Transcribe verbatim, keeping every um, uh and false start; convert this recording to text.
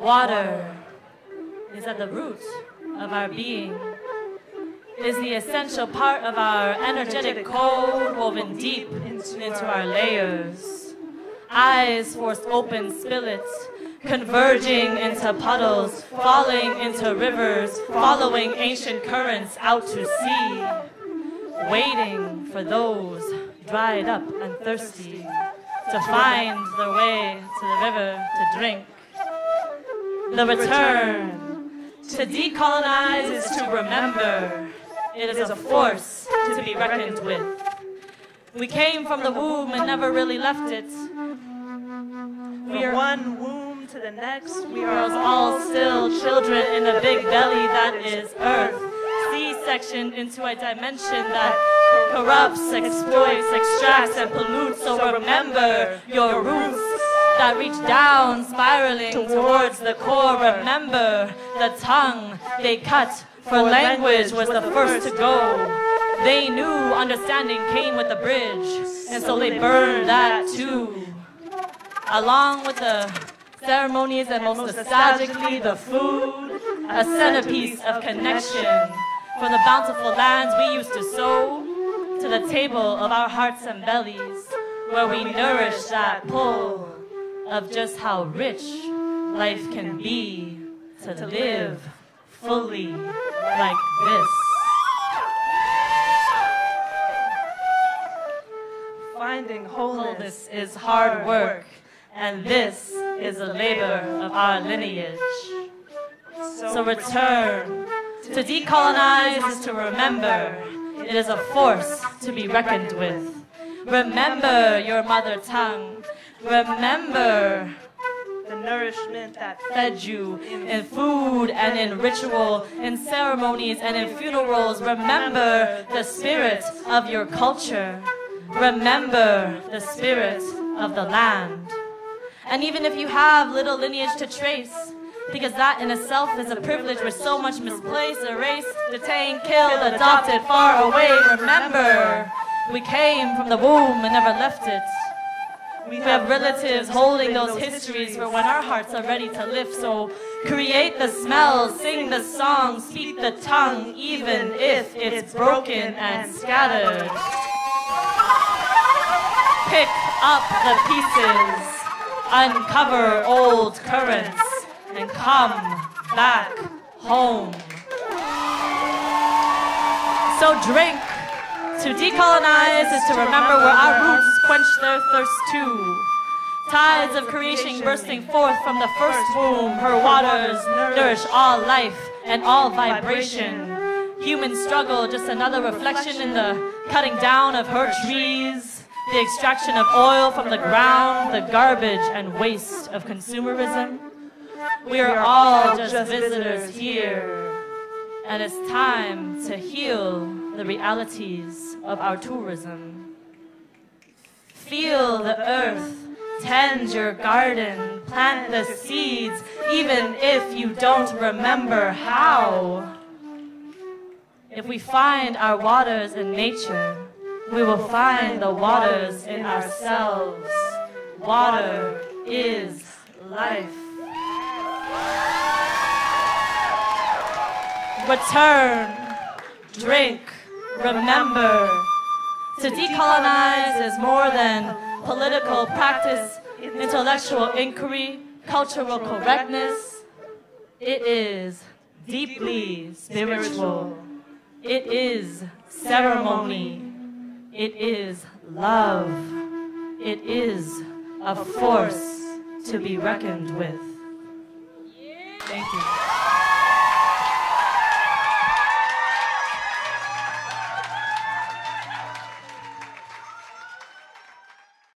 Water is at the root of our being, is the essential part of our energetic code woven deep into our layers. Eyes force open spillets, converging into puddles, falling into rivers, following ancient currents out to sea, waiting for those dried up and thirsty to find their way to the river to drink. The return. To decolonize is to remember. It is a force to be reckoned with. We came from the womb and never really left it. We are one womb to the next. We are all still children in the big belly that is Earth. C-section into a dimension that corrupts, exploits, extracts, and pollutes. So remember your roots that reach down, spiraling towards the core. Remember the tongue they cut, for language was the first to go. They knew understanding came with the bridge, and so they burned that too. Along with the ceremonies and most nostalgically the food, a centerpiece of connection. From the bountiful lands we used to sow, to the table of our hearts and bellies, where we nourish that pull of just how rich life can be to live fully like this. Finding wholeness is hard work, and this is a labor of our lineage. So return. To decolonize is to remember. It is a force to be reckoned with. Remember your mother tongue. Remember the nourishment that fed you in food and in ritual, in ceremonies and in funerals. Remember the spirit of your culture. Remember the spirit of the land. And even if you have little lineage to trace, because that in itself is a privilege where so much misplaced, erased, detained, killed, adopted, far away. Remember, we came from the womb and never left it. We have relatives holding those histories for when our hearts are ready to lift. So create the smells, sing the songs, speak the tongue, even if it's broken and scattered. Pick up the pieces, uncover old currents, and come back home. So drink. To decolonize is to remember where our roots quench their thirst too. Tides of creation bursting forth from the first womb, her waters nourish all life and all vibration. Human struggle, just another reflection in the cutting down of her trees, the extraction of oil from the ground, the garbage and waste of consumerism. We are all just visitors here, and it's time to heal the realities of our tourism. Feel the earth, tend your garden, plant the seeds, even if you don't remember how. If we find our waters in nature, we will find the waters in ourselves. Water is life. Return, drink, remember. To decolonize is more than political practice, intellectual inquiry, cultural correctness. It is deeply spiritual. It is ceremony. It is love. It is a force to be reckoned with.